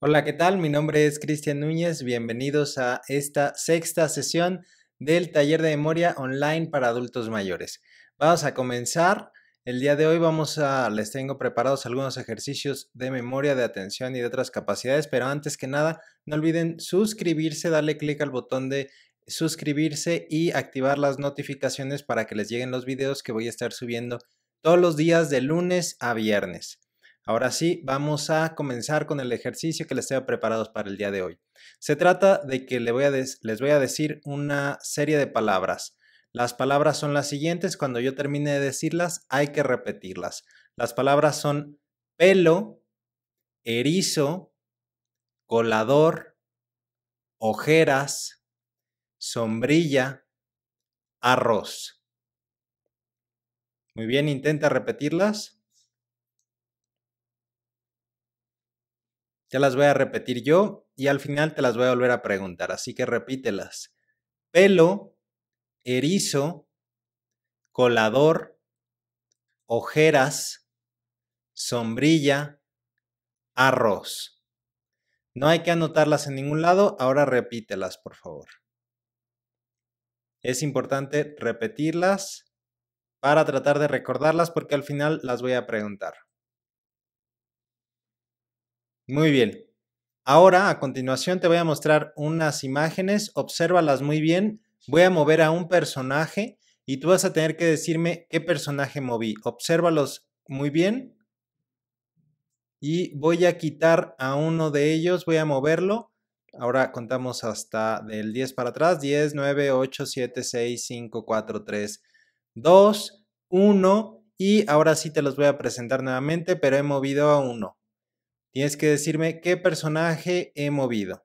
Hola, ¿qué tal? Mi nombre es Cristian Núñez. Bienvenidos a esta sexta sesión del taller de memoria online para adultos mayores. Vamos a comenzar. El día de hoy les tengo preparados algunos ejercicios de memoria, de atención y de otras capacidades, pero antes que nada, no olviden suscribirse, darle clic al botón de suscribirse y activar las notificaciones para que les lleguen los videos que voy a estar subiendo todos los días de lunes a viernes. Ahora sí, vamos a comenzar con el ejercicio que les tengo preparados para el día de hoy. Se trata de que les voy a decir una serie de palabras. Las palabras son las siguientes. Cuando yo termine de decirlas, hay que repetirlas. Las palabras son pelo, erizo, colador, ojeras, sombrilla, arroz. Muy bien, intenta repetirlas. Ya las voy a repetir yo y al final te las voy a volver a preguntar, así que repítelas. Pelo, erizo, colador, ojeras, sombrilla, arroz. No hay que anotarlas en ningún lado, ahora repítelas, por favor. Es importante repetirlas para tratar de recordarlas porque al final las voy a preguntar. Muy bien, ahora a continuación te voy a mostrar unas imágenes, obsérvalas muy bien, voy a mover a un personaje y tú vas a tener que decirme qué personaje moví, obsérvalos muy bien y voy a quitar a uno de ellos, voy a moverlo, ahora contamos hasta del 10 para atrás, 10, 9, 8, 7, 6, 5, 4, 3, 2, 1 y ahora sí te los voy a presentar nuevamente, pero he movido a uno. Tienes que decirme qué personaje he movido,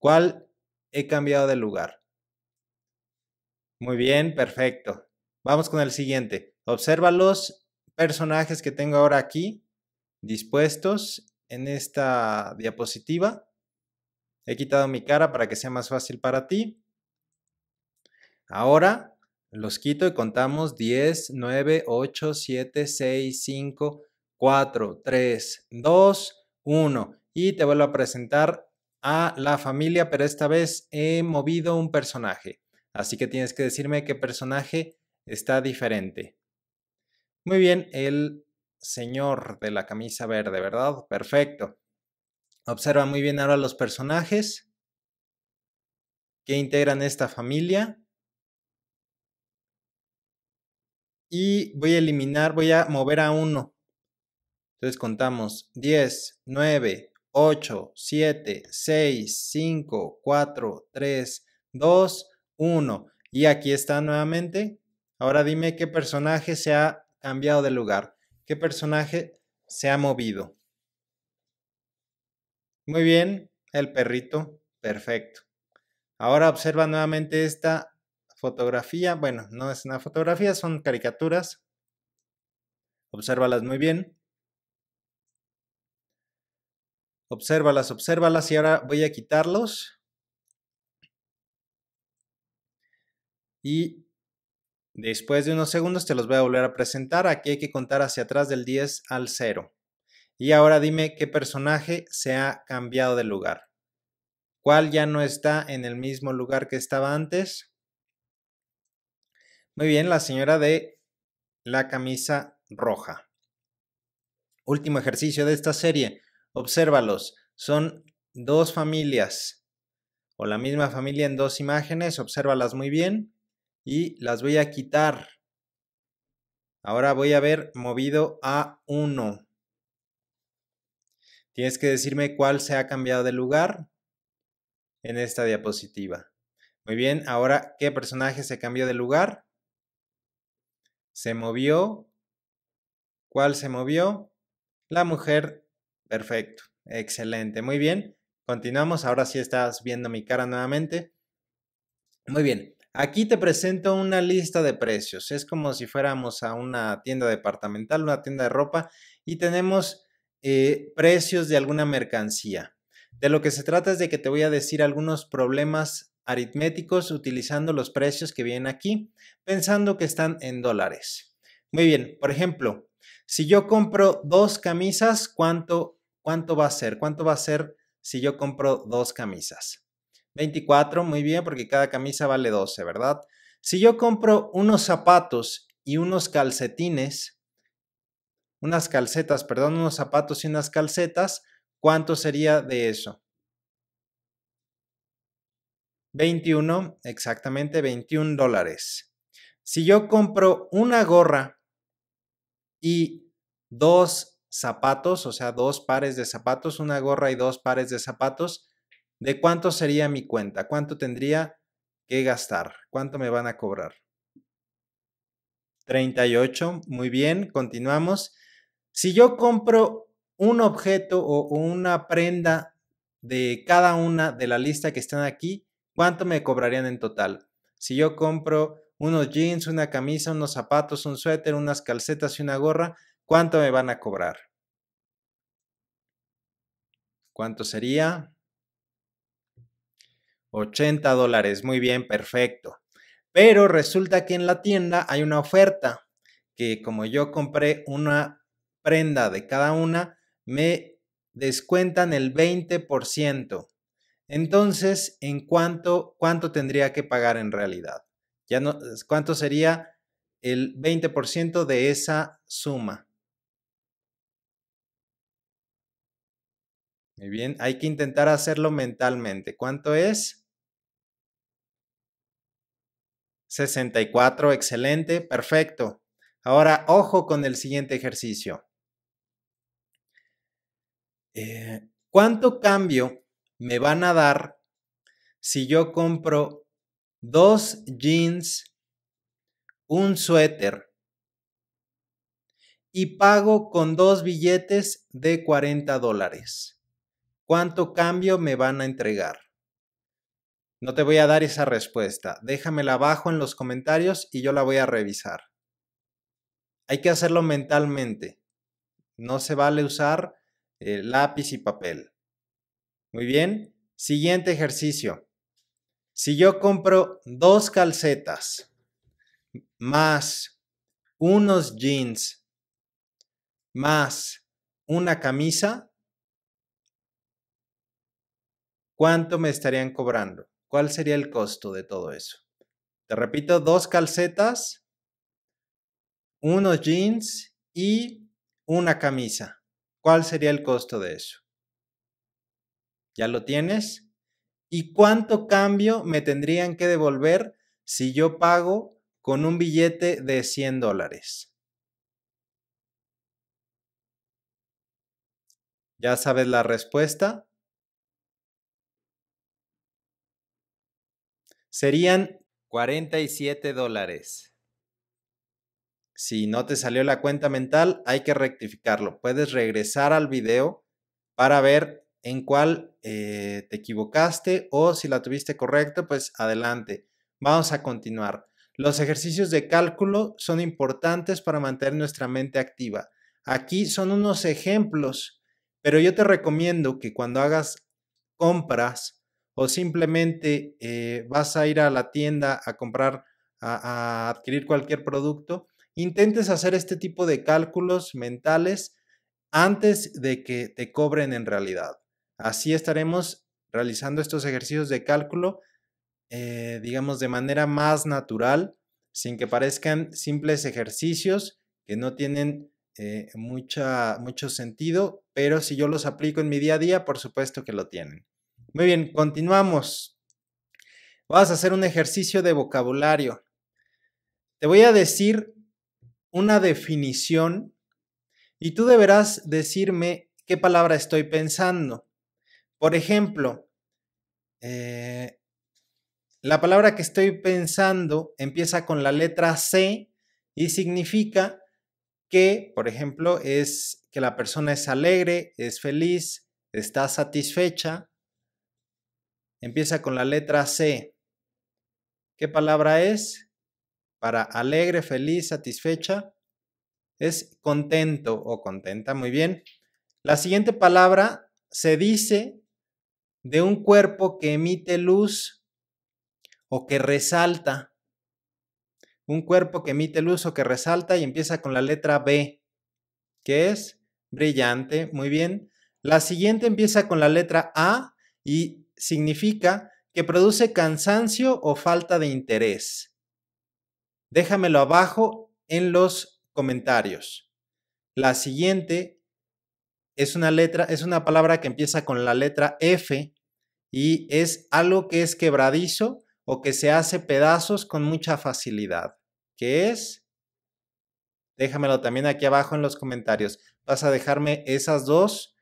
cuál he cambiado de lugar. Muy bien, perfecto. Vamos con el siguiente. Observa los personajes que tengo ahora aquí, dispuestos en esta diapositiva. He quitado mi cara para que sea más fácil para ti. Ahora los quito y contamos 10, 9, 8, 7, 6, 5... 4, 3, 2, 1 y te vuelvo a presentar a la familia, pero esta vez he movido un personaje, así que tienes que decirme qué personaje está diferente. Muy bien, el señor de la camisa verde, ¿verdad? Perfecto. Observa muy bien ahora los personajes que integran esta familia. Y voy a mover a uno. Entonces contamos 10, 9, 8, 7, 6, 5, 4, 3, 2, 1. Y aquí está nuevamente. Ahora dime qué personaje se ha cambiado de lugar. ¿Qué personaje se ha movido? Muy bien, el perrito. Perfecto. Ahora observa nuevamente esta fotografía. Bueno, no es una fotografía, son caricaturas. Obsérvalas muy bien. Obsérvalas y ahora voy a quitarlos y después de unos segundos te los voy a volver a presentar. Aquí hay que contar hacia atrás del 10 al 0 y ahora dime qué personaje se ha cambiado de lugar, cuál ya no está en el mismo lugar que estaba antes. Muy bien, la señora de la camisa roja. Último ejercicio de esta serie. Obsérvalos, son dos familias o la misma familia en dos imágenes, obsérvalas muy bien y las voy a quitar. Ahora voy a haber movido a uno. Tienes que decirme cuál se ha cambiado de lugar en esta diapositiva. Muy bien, ahora ¿qué personaje se cambió de lugar? ¿Se movió? ¿Cuál se movió? La mujer. Perfecto, excelente, muy bien, continuamos, ahora sí estás viendo mi cara nuevamente. Muy bien, aquí te presento una lista de precios, es como si fuéramos a una tienda departamental, una tienda de ropa y tenemos precios de alguna mercancía. De lo que se trata es de que te voy a decir algunos problemas aritméticos utilizando los precios que vienen aquí, pensando que están en dólares. Muy bien, por ejemplo, si yo compro dos camisas, ¿cuánto ¿Cuánto va a ser? ¿Cuánto va a ser si yo compro dos camisas? 24, muy bien, porque cada camisa vale 12, ¿verdad? Si yo compro unos zapatos y unos calcetines, unas calcetas, perdón, unos zapatos y unas calcetas, ¿cuánto sería de eso? 21, exactamente, 21 dólares. Si yo compro una gorra y dos zapatos, o sea, dos pares de zapatos, una gorra y dos pares de zapatos, ¿de cuánto sería mi cuenta? ¿Cuánto tendría que gastar? ¿Cuánto me van a cobrar? 38, muy bien, continuamos. Si yo compro un objeto o una prenda de cada una de la lista que están aquí, ¿cuánto me cobrarían en total? Si yo compro unos jeans, una camisa, unos zapatos, un suéter, unas calcetas y una gorra, ¿cuánto me van a cobrar? ¿Cuánto sería? 80 dólares. Muy bien, perfecto. Pero resulta que en la tienda hay una oferta que, como yo compré una prenda de cada una, me descuentan el 20%. Entonces, ¿en cuánto tendría que pagar en realidad? Ya no, ¿cuánto sería el 20% de esa suma? Muy bien, hay que intentar hacerlo mentalmente. ¿Cuánto es? 64, excelente, perfecto. Ahora, ojo con el siguiente ejercicio. ¿Cuánto cambio me van a dar si yo compro dos jeans, un suéter y pago con dos billetes de 40 dólares? ¿Cuánto cambio me van a entregar? No te voy a dar esa respuesta. Déjamela abajo en los comentarios y yo la voy a revisar. Hay que hacerlo mentalmente. No se vale usar lápiz y papel. Muy bien. Siguiente ejercicio. Si yo compro dos calcetas más unos jeans más una camisa, ¿cuánto me estarían cobrando? ¿Cuál sería el costo de todo eso? Te repito, dos calcetas, unos jeans y una camisa. ¿Cuál sería el costo de eso? ¿Ya lo tienes? ¿Y cuánto cambio me tendrían que devolver si yo pago con un billete de 100 dólares? ¿Ya sabes la respuesta? Serían 47 dólares. Si no te salió la cuenta mental, hay que rectificarlo. Puedes regresar al video para ver en cuál te equivocaste, o si la tuviste correcta, pues adelante. Vamos a continuar. Los ejercicios de cálculo son importantes para mantener nuestra mente activa. Aquí son unos ejemplos, pero yo te recomiendo que cuando hagas compras o simplemente vas a ir a la tienda a comprar, a adquirir cualquier producto, intentes hacer este tipo de cálculos mentales antes de que te cobren en realidad. Así estaremos realizando estos ejercicios de cálculo, digamos, de manera más natural, sin que parezcan simples ejercicios que no tienen mucho sentido, pero si yo los aplico en mi día a día, por supuesto que lo tienen. Muy bien, continuamos. Vas a hacer un ejercicio de vocabulario. Te voy a decir una definición y tú deberás decirme qué palabra estoy pensando. Por ejemplo, la palabra que estoy pensando empieza con la letra C y significa que, por ejemplo, es que la persona es alegre, es feliz, está satisfecha. Empieza con la letra C. ¿Qué palabra es? Para alegre, feliz, satisfecha. Es contento o contenta. Muy bien. La siguiente palabra se dice de un cuerpo que emite luz o que resalta. Un cuerpo que emite luz o que resalta y empieza con la letra B. ¿Qué es? Brillante. Muy bien. La siguiente empieza con la letra A y significa que produce cansancio o falta de interés. Déjamelo abajo en los comentarios. La siguiente es una palabra que empieza con la letra F y es algo que es quebradizo o que se hace pedazos con mucha facilidad. ¿Qué es? Déjamelo también aquí abajo en los comentarios. Vas a dejarme esas dos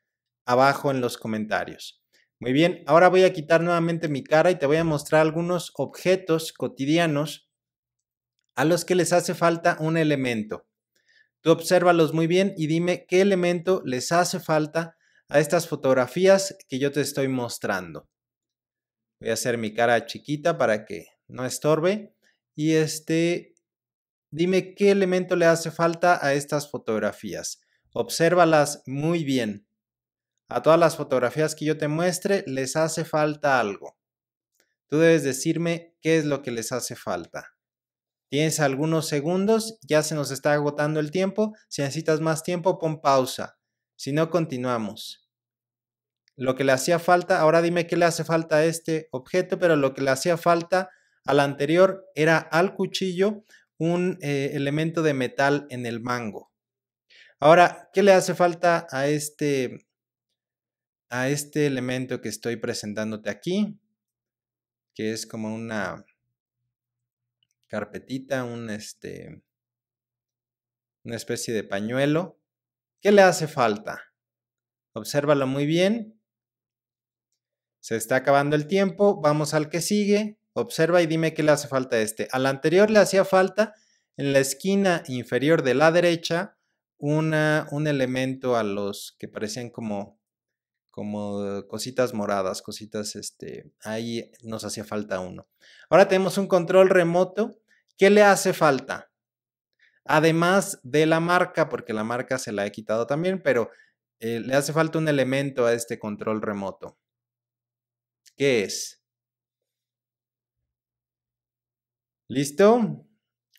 abajo en los comentarios. Muy bien, ahora voy a quitar nuevamente mi cara y te voy a mostrar algunos objetos cotidianos a los que les hace falta un elemento. Tú obsérvalos muy bien y dime qué elemento les hace falta a estas fotografías que yo te estoy mostrando. Voy a hacer mi cara chiquita para que no estorbe. Y dime qué elemento le hace falta a estas fotografías. Obsérvalas muy bien. A todas las fotografías que yo te muestre les hace falta algo. Tú debes decirme qué es lo que les hace falta. Tienes algunos segundos, ya se nos está agotando el tiempo. Si necesitas más tiempo, pon pausa. Si no, continuamos. Lo que le hacía falta, ahora dime qué le hace falta a este objeto, pero lo que le hacía falta al anterior era al cuchillo un elemento de metal en el mango. Ahora, ¿qué le hace falta a este elemento que estoy presentándote aquí? Que es como una carpetita, una especie de pañuelo. ¿Qué le hace falta? Obsérvalo muy bien. Se está acabando el tiempo. Vamos al que sigue. Observa y dime qué le hace falta a este. Al anterior le hacía falta en la esquina inferior de la derecha un elemento a los que parecían como cositas moradas, cositas, ahí nos hacía falta uno. Ahora tenemos un control remoto. ¿Qué le hace falta? Además de la marca, porque la marca se la he quitado también, pero le hace falta un elemento a este control remoto. ¿Qué es? ¿Listo?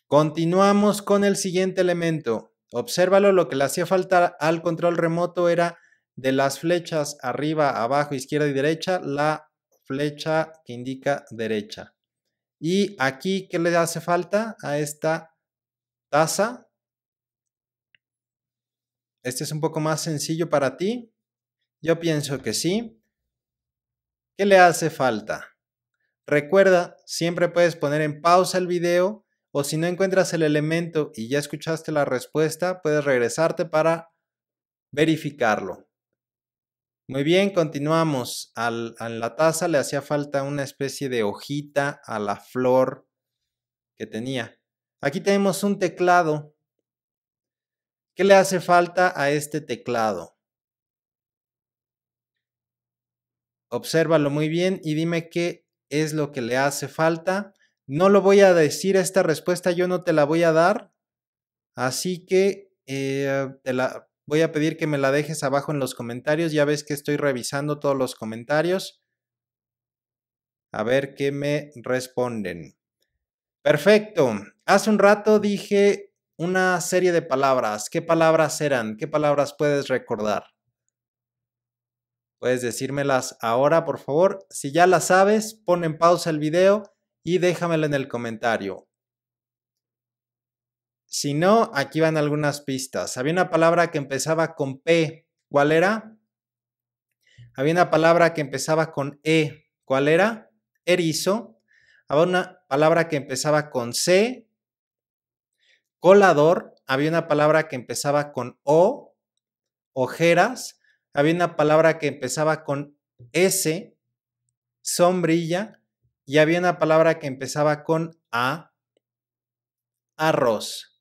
Continuamos con el siguiente elemento. Obsérvalo, lo que le hacía falta al control remoto era de las flechas arriba, abajo, izquierda y derecha, la flecha que indica derecha. Y aquí, ¿qué le hace falta a esta taza? Este es un poco más sencillo para ti. Yo pienso que sí. ¿Qué le hace falta? Recuerda, siempre puedes poner en pausa el video o si no encuentras el elemento y ya escuchaste la respuesta, puedes regresarte para verificarlo. Muy bien, continuamos. A la taza le hacía falta una especie de hojita a la flor que tenía. Aquí tenemos un teclado. ¿Qué le hace falta a este teclado? Obsérvalo muy bien y dime qué es lo que le hace falta. No lo voy a decir, esta respuesta yo no te la voy a dar. Así que voy a pedir que me la dejes abajo en los comentarios. Ya ves que estoy revisando todos los comentarios. A ver qué me responden. Perfecto. Hace un rato dije una serie de palabras. ¿Qué palabras eran? ¿Qué palabras puedes recordar? Puedes decírmelas ahora, por favor. Si ya las sabes, pon en pausa el video y déjamelo en el comentario. Si no, aquí van algunas pistas. Había una palabra que empezaba con P. ¿Cuál era? Había una palabra que empezaba con E. ¿Cuál era? Erizo. Había una palabra que empezaba con C. Colador. Había una palabra que empezaba con O. Ojeras. Había una palabra que empezaba con S. Sombrilla. Y había una palabra que empezaba con A. Arroz.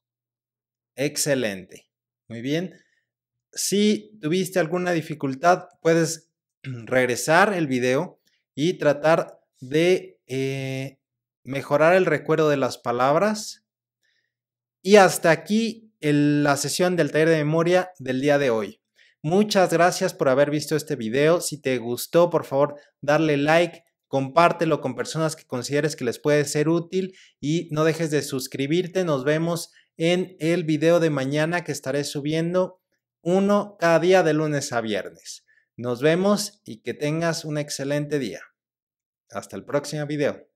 Excelente. Muy bien. Si tuviste alguna dificultad, puedes regresar el video y tratar de mejorar el recuerdo de las palabras. Y hasta aquí la sesión del taller de memoria del día de hoy. Muchas gracias por haber visto este video. Si te gustó, por favor, darle like. Compártelo con personas que consideres que les puede ser útil y no dejes de suscribirte. Nos vemos en el video de mañana que estaré subiendo uno cada día de lunes a viernes. Nos vemos y que tengas un excelente día. Hasta el próximo video.